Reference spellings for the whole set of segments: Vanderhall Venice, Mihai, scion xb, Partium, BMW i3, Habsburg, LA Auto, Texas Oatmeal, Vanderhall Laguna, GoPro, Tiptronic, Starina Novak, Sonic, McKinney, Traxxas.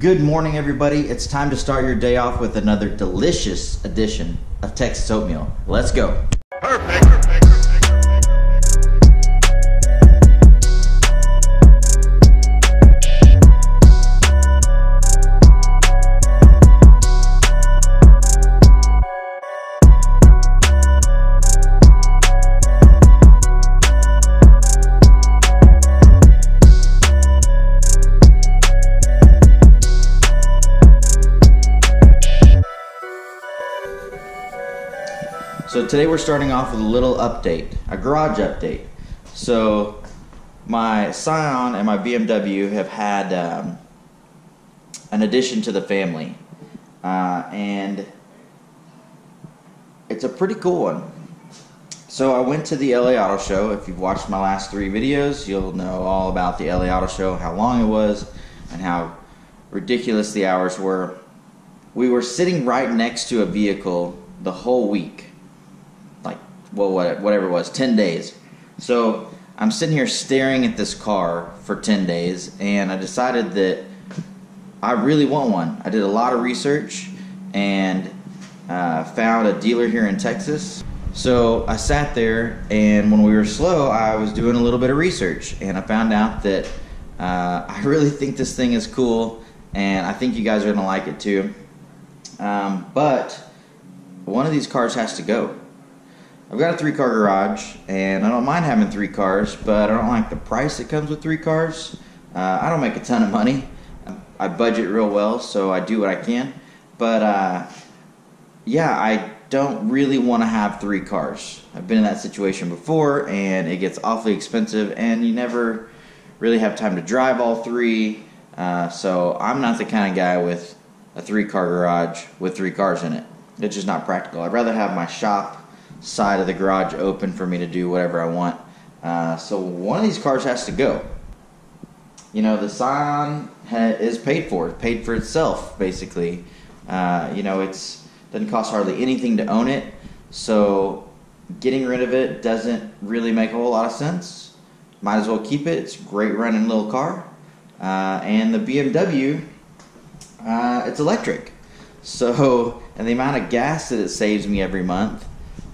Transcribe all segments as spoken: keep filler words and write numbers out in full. Good morning, everybody. It's time to start your day off with another delicious edition of Texas Oatmeal. Let's go. Perfect. Perfect. So today we're starting off with a little update, a garage update. So my Scion and my B M W have had um, an addition to the family, uh, and it's a pretty cool one. So I went to the L A Auto Show. If you've watched my last three videos, you'll know all about the L A Auto Show, how long it was, and how ridiculous the hours were. We were sitting right next to a vehicle the whole week. Well, whatever it was, ten days. So I'm sitting here staring at this car for ten days, and I decided that I really want one. I did a lot of research and uh, found a dealer here in Texas. So I sat there, and when we were slow, I was doing a little bit of research, and I found out that uh, I really think this thing is cool, and I think you guys are gonna like it too. Um, but one of these cars has to go. I've got a three car garage, and I don't mind having three cars, but I don't like the price that comes with three cars. Uh, I don't make a ton of money. I budget real well, so I do what I can. But uh, yeah, I don't really want to have three cars. I've been in that situation before, and it gets awfully expensive, and you never really have time to drive all three. Uh, so I'm not the kind of guy with a three car garage with three cars in it. It's just not practical. I'd rather have my shop side of the garage open for me to do whatever I want. Uh, so one of these cars has to go. You know, the Scion is paid for. It's paid for itself, basically. Uh, you know, it's doesn't cost hardly anything to own it, so getting rid of it doesn't really make a whole lot of sense. Might as well keep it. It's a great running little car. Uh, and the B M W, uh, it's electric. So, and the amount of gas that it saves me every month,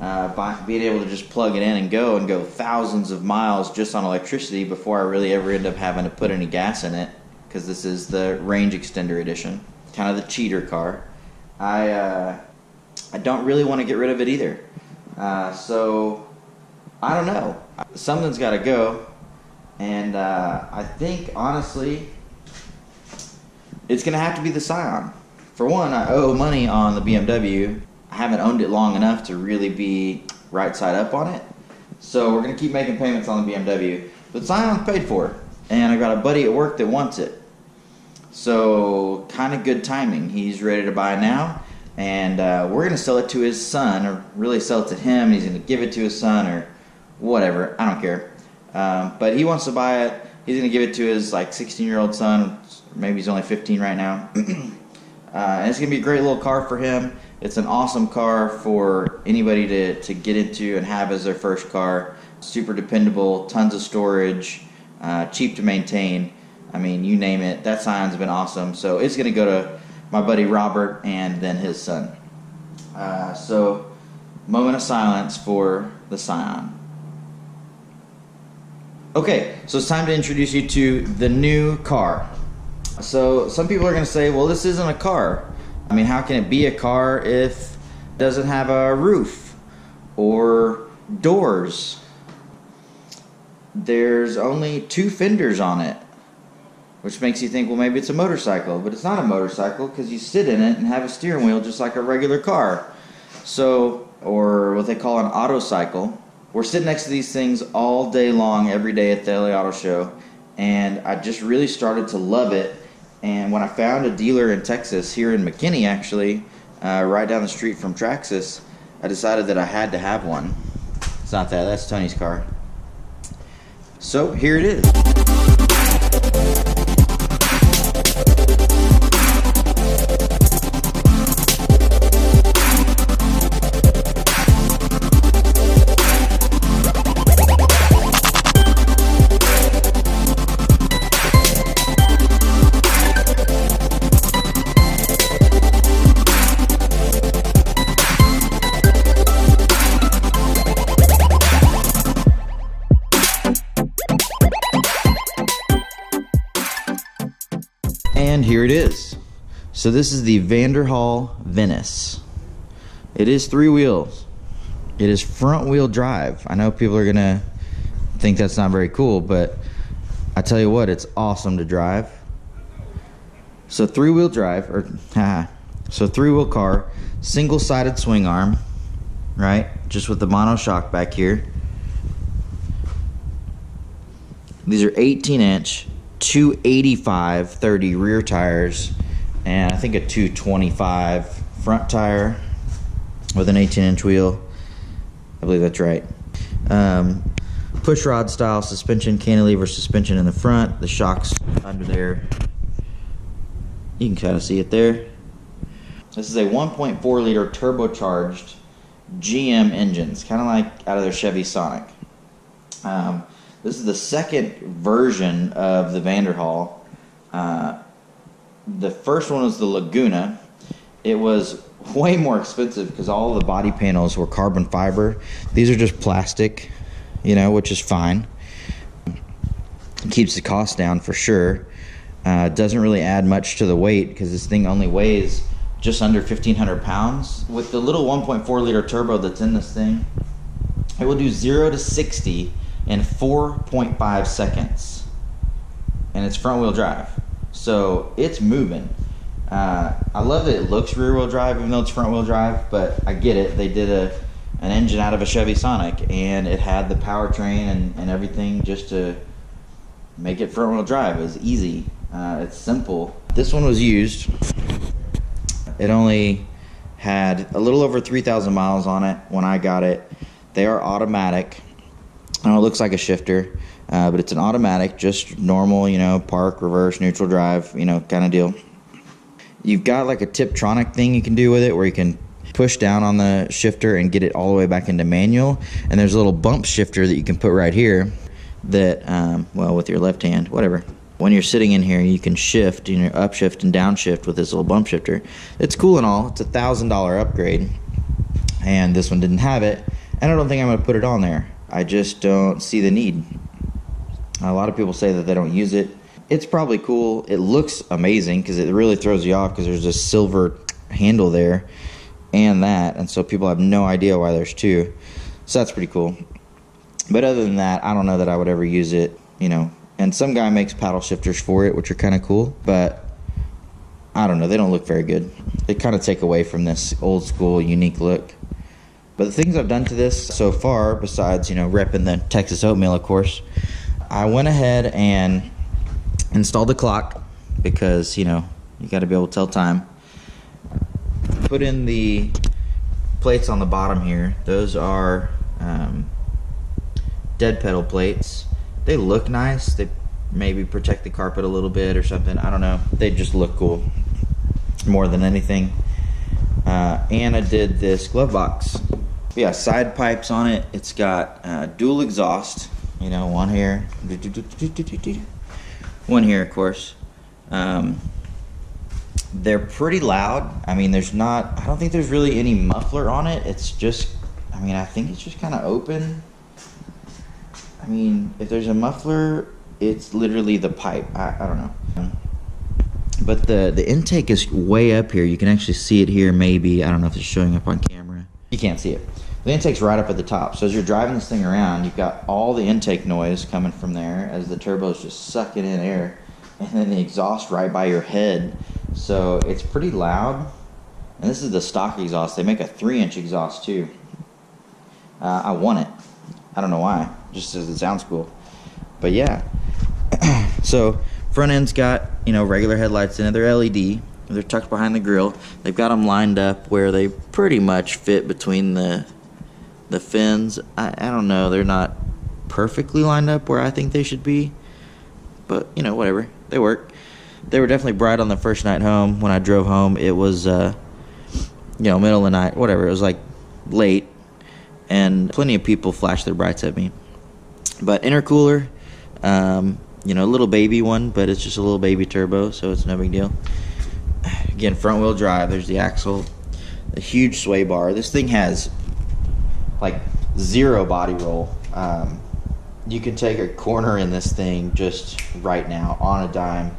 Uh, by being able to just plug it in and go and go thousands of miles just on electricity before I really ever end up having to put any gas in it, because this is the range extender edition, kind of the cheater car. I uh, I don't really want to get rid of it either, uh, so I don't know. Something's got to go, and uh, I think honestly it's gonna have to be the Scion. For one, I owe money on the B M W. I haven't owned it long enough to really be right side up on it. So we're going to keep making payments on the B M W. But Scion's paid for, and I got a buddy at work that wants it. So kind of good timing. He's ready to buy now, and uh, we're going to sell it to his son, or really sell it to him, and he's going to give it to his son or whatever. I don't care. Um, but he wants to buy it. He's going to give it to his like sixteen-year-old son. Maybe he's only fifteen right now. uh, and it's going to be a great little car for him. It's an awesome car for anybody to, to get into and have as their first car. Super dependable, tons of storage, uh, cheap to maintain. I mean, you name it. That Scion's been awesome. So it's going to go to my buddy Robert and then his son. Uh, so moment of silence for the Scion. Okay, so it's time to introduce you to the new car. So some people are going to say, well, this isn't a car. I mean, how can it be a car if it doesn't have a roof or doors? There's only two fenders on it, which makes you think, well, maybe it's a motorcycle. But it's not a motorcycle, because you sit in it and have a steering wheel just like a regular car. So, or what they call an auto cycle. We're sitting next to these things all day long, every day at the L A Auto Show, and I just really started to love it. And when I found a dealer in Texas, here in McKinney actually, uh, right down the street from Traxxas, I decided that I had to have one. It's not that, that's Tony's car. So here it is. And here it is. So this is the Vanderhall Venice. It is three wheels. It is front wheel drive. I know people are gonna think that's not very cool, but I tell you what, it's awesome to drive. So three wheel drive, or haha, so three wheel car, single sided swing arm, right? Just with the mono shock back here. These are eighteen inch, two eighty-five thirty rear tires, and I think a two twenty-five front tire with an eighteen inch wheel. I believe that's right. Um, push rod style suspension, cantilever suspension in the front, the shocks under there. You can kind of see it there. This is a one point four liter turbocharged G M engines, kind of like out of their Chevy Sonic. Um, this is the second version of the Vanderhall. Uh, the first one was the Laguna. It was way more expensive because all the body panels were carbon fiber. These are just plastic, you know, which is fine. It keeps the cost down for sure. Uh, doesn't really add much to the weight because this thing only weighs just under fifteen hundred pounds. With the little one point four liter turbo that's in this thing, it will do zero to sixty in four point five seconds, and it's front wheel drive, so it's moving. Uh, I love that it looks rear wheel drive even though it's front wheel drive, but I get it. They did a an engine out of a Chevy Sonic and it had the powertrain and, and everything just to make it front wheel drive. It was easy. Uh, it's simple. This one was used. It only had a little over three thousand miles on it when I got it. They are automatic. I know it looks like a shifter, uh, but it's an automatic, just normal, you know, park, reverse, neutral drive, you know, kind of deal. You've got like a Tiptronic thing you can do with it where you can push down on the shifter and get it all the way back into manual. And there's a little bump shifter that you can put right here that, um, well, with your left hand, whatever. When you're sitting in here, you can shift, you know, upshift and downshift with this little bump shifter. It's cool and all. It's a one thousand dollar upgrade. And this one didn't have it. And I don't think I'm going to put it on there. I just don't see the need. A lot of people say that they don't use it. It's probably cool. It looks amazing because it really throws you off because there's this silver handle there and that. And so people have no idea why there's two. So that's pretty cool. But other than that, I don't know that I would ever use it, you know. And some guy makes paddle shifters for it, which are kind of cool. But I don't know. They don't look very good. They kind of take away from this old school, unique look. But the things I've done to this so far, besides, you know, repping the Texas Oatmeal, of course, I went ahead and installed the clock because, you know, you got to be able to tell time. Put in the plates on the bottom here. Those are um, dead pedal plates. They look nice. They maybe protect the carpet a little bit or something. I don't know. They just look cool more than anything. Uh, and I did this glove box. Yeah, side pipes on it. It's got uh, dual exhaust. You know, one here. One here, of course. Um, they're pretty loud. I mean, there's not, I don't think there's really any muffler on it. It's just, I mean, I think it's just kind of open. I mean, if there's a muffler, it's literally the pipe. I, I don't know. But the, the intake is way up here. You can actually see it here, maybe. I don't know if it's showing up on camera. You can't see it. The intake's right up at the top. So as you're driving this thing around, you've got all the intake noise coming from there as the turbo's just sucking in air, and then the exhaust right by your head. So it's pretty loud. And this is the stock exhaust. They make a three inch exhaust too. Uh, I want it. I don't know why, just as it sounds cool. But yeah, so front end's got, you know, regular headlights in it. They're L E D. They're tucked behind the grill. They've got them lined up where they pretty much fit between the The fins, I, I don't know, they're not perfectly lined up where I think they should be. But, you know, whatever. They work. They were definitely bright on the first night home. When I drove home, it was, uh, you know, middle of the night, whatever. It was, like, late. And plenty of people flashed their brights at me. But intercooler, um, you know, a little baby one, but it's just a little baby turbo, so it's no big deal. Again, front-wheel drive. There's the axle. The huge sway bar. This thing has like zero body roll. Um, you can take a corner in this thing just right now on a dime.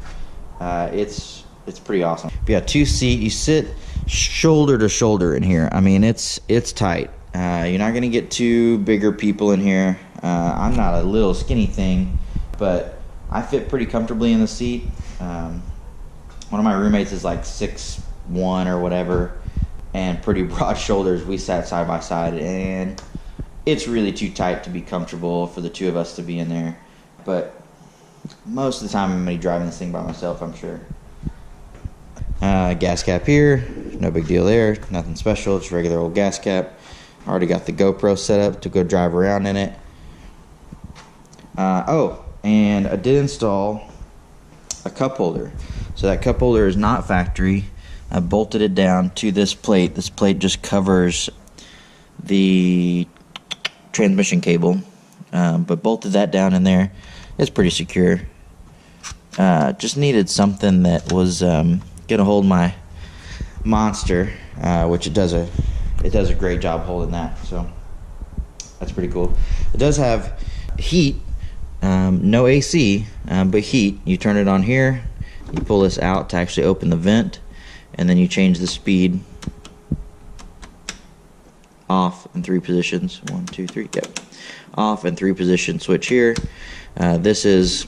Uh, it's it's pretty awesome. But yeah, two seat. You sit shoulder to shoulder in here. I mean, it's it's tight. Uh, you're not gonna get two bigger people in here. Uh, I'm not a little skinny thing, but I fit pretty comfortably in the seat. Um, one of my roommates is like six one or whatever, and pretty broad shoulders. We sat side by side, and it's really too tight to be comfortable for the two of us to be in there. But most of the time I'm gonna be driving this thing by myself, I'm sure. Uh, gas cap here, no big deal there, nothing special, just regular old gas cap. Already got the GoPro set up to go drive around in it. Uh, oh, and I did install a cup holder. So that cup holder is not factory. I bolted it down to this plate. This plate just covers the transmission cable, um, but bolted that down in there. It's pretty secure. Uh, just needed something that was um, gonna hold my Monster, uh, which it does a it does a great job holding that. So that's pretty cool. It does have heat, um, no A C, um, but heat. You turn it on here. You pull this out to actually open the vent, and then you change the speed off in three positions. One, two, three. Yep. Off and three position switch here. Uh, this is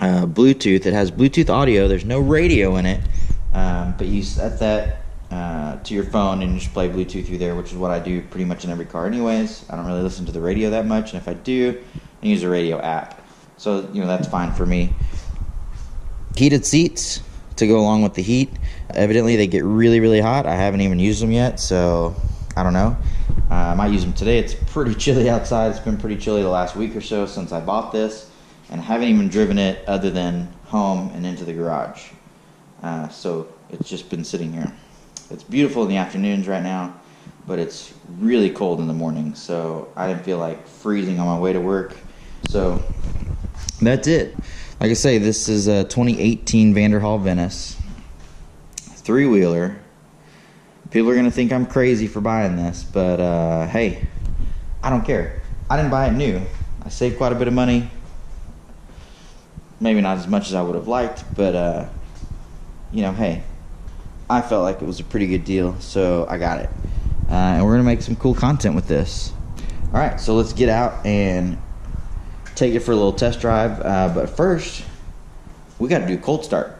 uh, Bluetooth. It has Bluetooth audio. There's no radio in it, um, but you set that uh, to your phone and you just play Bluetooth through there, which is what I do pretty much in every car anyways. I don't really listen to the radio that much, and if I do, I use a radio app. So, you know, that's fine for me. Heated seats to go along with the heat. Evidently, they get really, really hot. I haven't even used them yet, so I don't know. Uh, I might use them today. It's pretty chilly outside. It's been pretty chilly the last week or so since I bought this, and I haven't even driven it other than home and into the garage. Uh, so it's just been sitting here. It's beautiful in the afternoons right now, but it's really cold in the morning, so I didn't feel like freezing on my way to work. So that's it. Like I say, this is a twenty eighteen Vanderhall Venice three-wheeler. People are gonna think I'm crazy for buying this, but uh, hey, I don't care. I didn't buy it new. I saved quite a bit of money. Maybe not as much as I would have liked, but uh, you know, hey, I felt like it was a pretty good deal, so I got it. Uh, and we're gonna make some cool content with this. All right, so let's get out and take it for a little test drive. Uh, but first, we gotta do cold start.